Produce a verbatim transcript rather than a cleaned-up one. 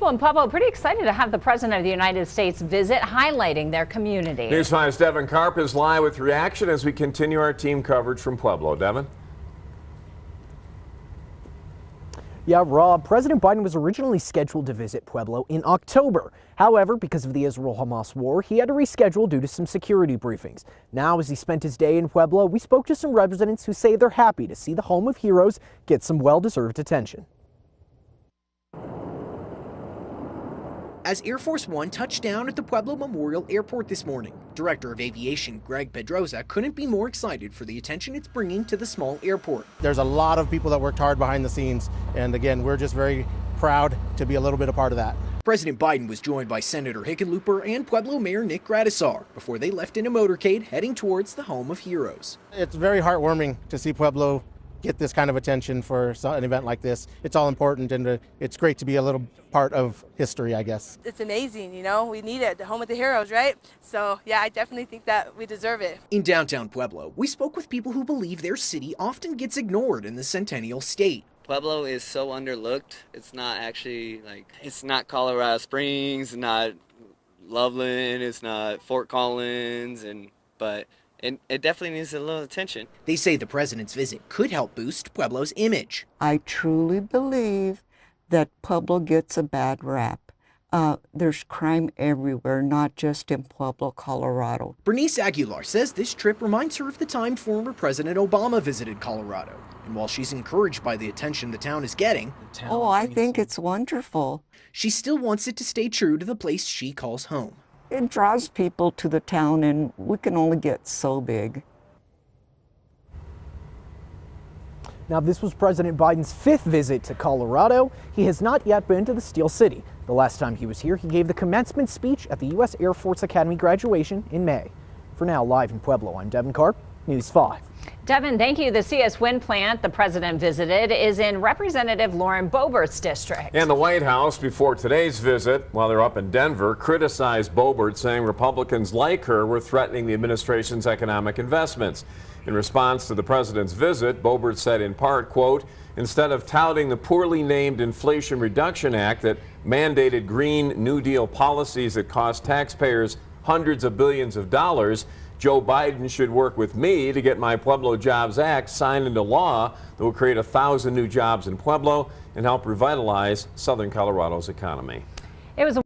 People in Pueblo pretty excited to have the President of the United States visit, highlighting their community. News five's Devin Karp is live with reaction as we continue our team coverage from Pueblo. Devin? Yeah, Rob, President Biden was originally scheduled to visit Pueblo in October. However, because of the Israel-Hamas war, he had to reschedule due to some security briefings. Now, as he spent his day in Pueblo, we spoke to some residents who say they're happy to see the home of heroes get some well-deserved attention. As Air Force One touched down at the Pueblo Memorial Airport this morning, Director of Aviation Greg Pedroza couldn't be more excited for the attention it's bringing to the small airport. There's a lot of people that worked hard behind the scenes, and again, we're just very proud to be a little bit a part of that. President Biden was joined by Senator Hickenlooper and Pueblo Mayor Nick Gradisar before they left in a motorcade heading towards the home of heroes. It's very heartwarming to see Pueblo get this kind of attention for an event like this. It's all important, and it's great to be a little part of history, I guess. It's amazing, you know, we need it, the home of the heroes, right? So yeah, I definitely think that we deserve it. In downtown Pueblo, we spoke with people who believe their city often gets ignored in the Centennial State. Pueblo is so underlooked. It's not actually, like, it's not Colorado Springs, not Loveland, it's not Fort Collins, and but And it definitely needs a little attention. They say the president's visit could help boost Pueblo's image. I truly believe that Pueblo gets a bad rap. Uh, there's crime everywhere, not just in Pueblo, Colorado. Bernice Aguilar says this trip reminds her of the time former President Obama visited Colorado. And while she's encouraged by the attention the town is getting, town oh, I think it's wonderful. She still wants it to stay true to the place she calls home. It draws people to the town, and we can only get so big. Now, this was President Biden's fifth visit to Colorado. He has not yet been to the Steel City. The last time he was here, he gave the commencement speech at the U S Air Force Academy graduation in May. For now, live in Pueblo, I'm Devin Karp, News five. Devin, thank you. The C S Wind plant the president visited is in Representative Lauren Boebert's district. And the White House, before today's visit, while they're up in Denver, criticized Boebert, saying Republicans like her were threatening the administration's economic investments. In response to the president's visit, Boebert said in part, quote, instead of touting the poorly named Inflation Reduction Act that mandated Green New Deal policies that cost taxpayers hundreds of billions of dollars, Joe Biden should work with me to get my Pueblo Jobs Act signed into law that will create a thousand new jobs in Pueblo and help revitalize Southern Colorado's economy. It was